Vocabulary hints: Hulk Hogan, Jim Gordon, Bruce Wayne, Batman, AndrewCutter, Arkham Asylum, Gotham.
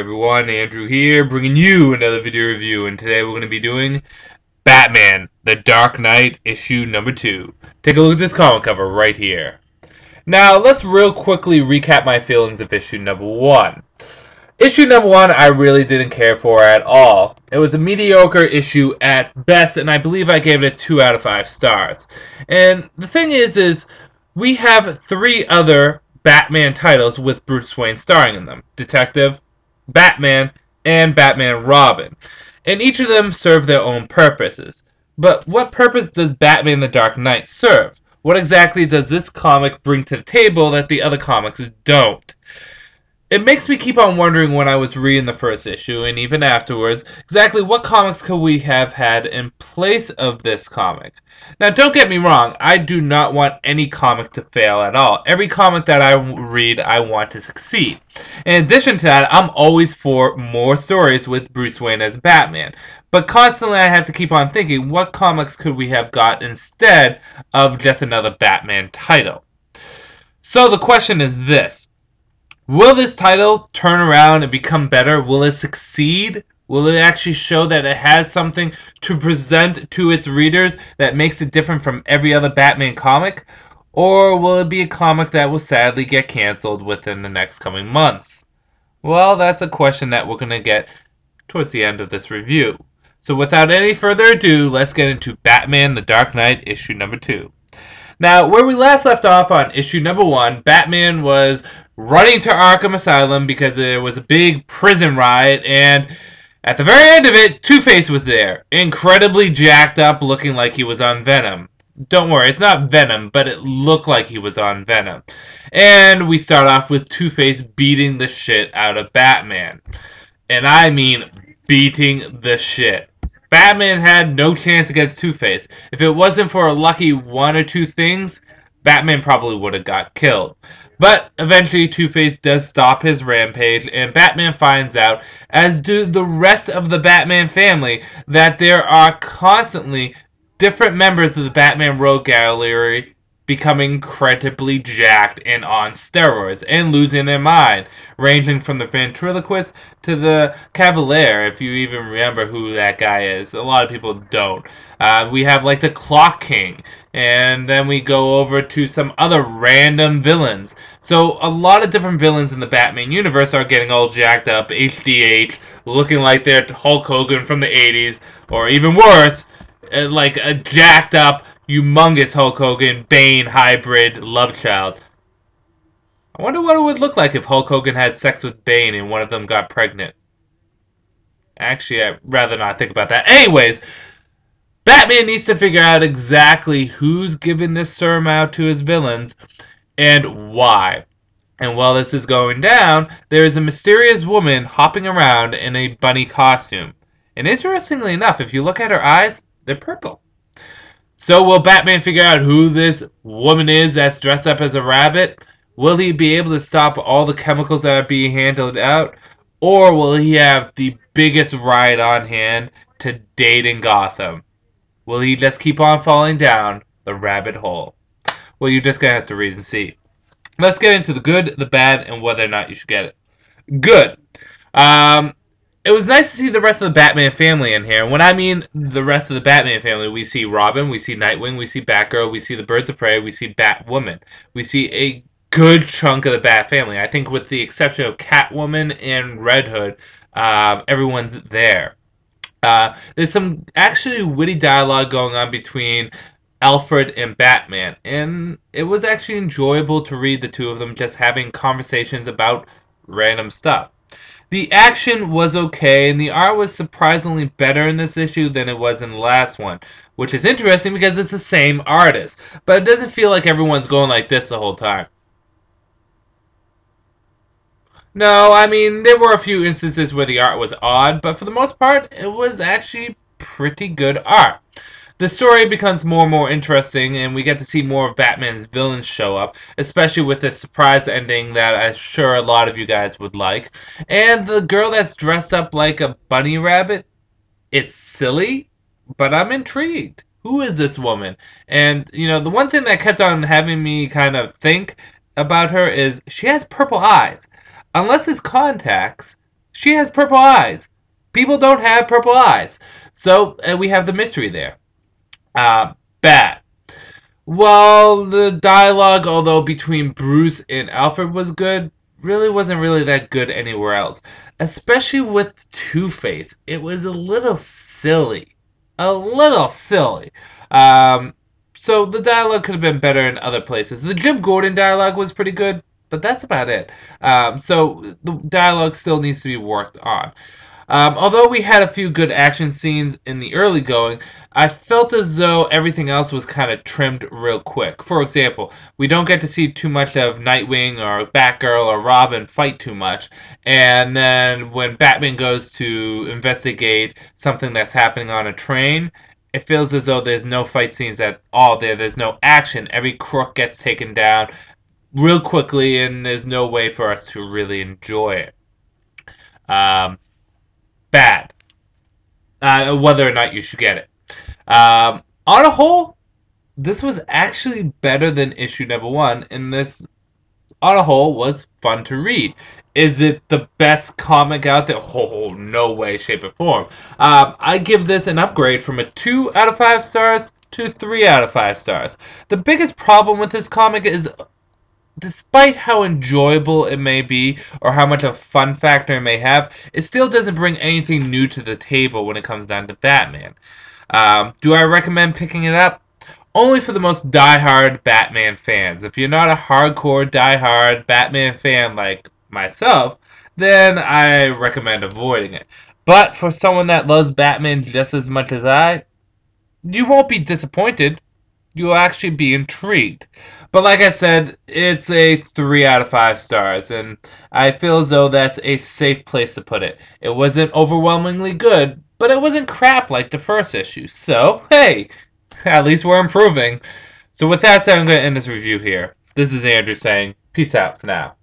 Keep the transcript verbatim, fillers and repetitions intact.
everyone, Andrew here, bringing you another video review, and today we're going to be doing Batman, the Dark Knight, issue number two. Take a look at this comic cover right here. Now, let's real quickly recap my feelings of issue number one. Issue number one, I really didn't care for at all. It was a mediocre issue at best, and I believe I gave it a two out of five stars. And the thing is, is we have three other Batman titles with Bruce Wayne starring in them: Detective, Batman, and Batman Robin. And each of them serve their own purposes. But what purpose does Batman the Dark Knight serve? What exactly does this comic bring to the table that the other comics don't? It makes me keep on wondering when I was reading the first issue, and even afterwards, exactly what comics could we have had in place of this comic. Now, don't get me wrong, I do not want any comic to fail at all. Every comic that I read, I want to succeed. In addition to that, I'm always for more stories with Bruce Wayne as Batman. But constantly I have to keep on thinking, what comics could we have got instead of just another Batman title? So the question is this. Will this title turn around and become better? Will it succeed? Will it actually show that it has something to present to its readers that makes it different from every other Batman comic? Or will it be a comic that will sadly get canceled within the next coming months? Well, that's a question that we're going to get towards the end of this review. So without any further ado, let's get into Batman the Dark Knight issue number two. Now, where we last left off on issue number one, Batman was running to Arkham Asylum because there was a big prison riot, and at the very end of it, Two-Face was there, incredibly jacked up, looking like he was on Venom. Don't worry, it's not Venom, but it looked like he was on Venom. And we start off with Two-Face beating the shit out of Batman. And I mean beating the shit. Batman had no chance against Two-Face. If it wasn't for a lucky one or two things, Batman probably would have got killed. But eventually Two-Face does stop his rampage, and Batman finds out, as do the rest of the Batman family, that there are constantly different members of the Batman Rogue Gallery becoming incredibly jacked and on steroids and losing their mind, ranging from the ventriloquist to the cavalier, if you even remember who that guy is. A lot of people don't. Uh, we have like the Clock King, and then we go over to some other random villains. So a lot of different villains in the Batman universe are getting all jacked up, H D H, looking like they're Hulk Hogan from the eighties, or even worse, like a jacked up, humongous Hulk Hogan, Bane, hybrid, love child. I wonder what it would look like if Hulk Hogan had sex with Bane and one of them got pregnant. Actually, I'd rather not think about that. Anyways, Batman needs to figure out exactly who's giving this serum out to his villains and why. And while this is going down, there is a mysterious woman hopping around in a bunny costume. And interestingly enough, if you look at her eyes, they're purple. So will Batman figure out who this woman is that's dressed up as a rabbit? Will he be able to stop all the chemicals that are being handed out? Or will he have the biggest riot on hand to date in Gotham? Will he just keep on falling down the rabbit hole? Well, you're just going to have to read and see. Let's get into the good, the bad, and whether or not you should get it. Good. Um... It was nice to see the rest of the Batman family in here. When I mean the rest of the Batman family, we see Robin, we see Nightwing, we see Batgirl, we see the Birds of Prey, we see Batwoman. We see a good chunk of the Bat family. I think with the exception of Catwoman and Red Hood, uh, everyone's there. Uh, there's some actually witty dialogue going on between Alfred and Batman, and it was actually enjoyable to read the two of them just having conversations about random stuff. The action was okay, and the art was surprisingly better in this issue than it was in the last one, which is interesting because it's the same artist, but it doesn't feel like everyone's going like this the whole time. No, I mean, there were a few instances where the art was odd, but for the most part, it was actually pretty good art. The story becomes more and more interesting, and we get to see more of Batman's villains show up, especially with the surprise ending that I'm sure a lot of you guys would like. And the girl that's dressed up like a bunny rabbit, it's silly, but I'm intrigued. Who is this woman? And, you know, the one thing that kept on having me kind of think about her is she has purple eyes. Unless it's contacts, She has purple eyes. People don't have purple eyes. So uh, we have the mystery there. Uh, Bat. Well, the dialogue, although between Bruce and Alfred was good, really wasn't really that good anywhere else. Especially with Two-Face. It was a little silly. A little silly. Um, so the dialogue could have been better in other places. The Jim Gordon dialogue was pretty good, but that's about it. Um, so the dialogue still needs to be worked on. Um, although we had a few good action scenes in the early going, I felt as though everything else was kind of trimmed real quick. For example, we don't get to see too much of Nightwing or Batgirl or Robin fight too much. And then when Batman goes to investigate something that's happening on a train, it feels as though there's no fight scenes at all there. There's no action. Every crook gets taken down real quickly, and there's no way for us to really enjoy it. Um... Bad. Uh, whether or not you should get it. Um, on a whole, this was actually better than issue number one, and this, on a whole, was fun to read. Is it the best comic out there? Oh, no way, shape, or form. Um, I give this an upgrade from a two out of five stars to three out of five stars. The biggest problem with this comic is, despite how enjoyable it may be, or how much of a fun factor it may have, it still doesn't bring anything new to the table when it comes down to Batman. Um, do I recommend picking it up? Only for the most diehard Batman fans. If you're not a hardcore, diehard Batman fan like myself, then I recommend avoiding it. But for someone that loves Batman just as much as I, you won't be disappointed. You'll actually be intrigued. But like I said, it's a three out of five stars, and I feel as though that's a safe place to put it. It wasn't overwhelmingly good, but it wasn't crap like the first issue. So, hey, at least we're improving. So with that said, I'm going to end this review here. This is Andrew saying, peace out for now.